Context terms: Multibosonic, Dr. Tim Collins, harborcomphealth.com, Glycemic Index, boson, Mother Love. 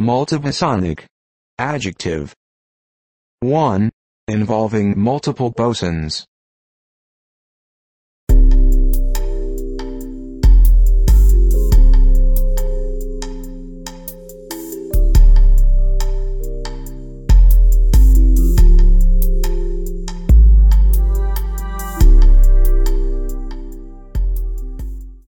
Multibosonic. Adjective. 1. Involving multiple bosons.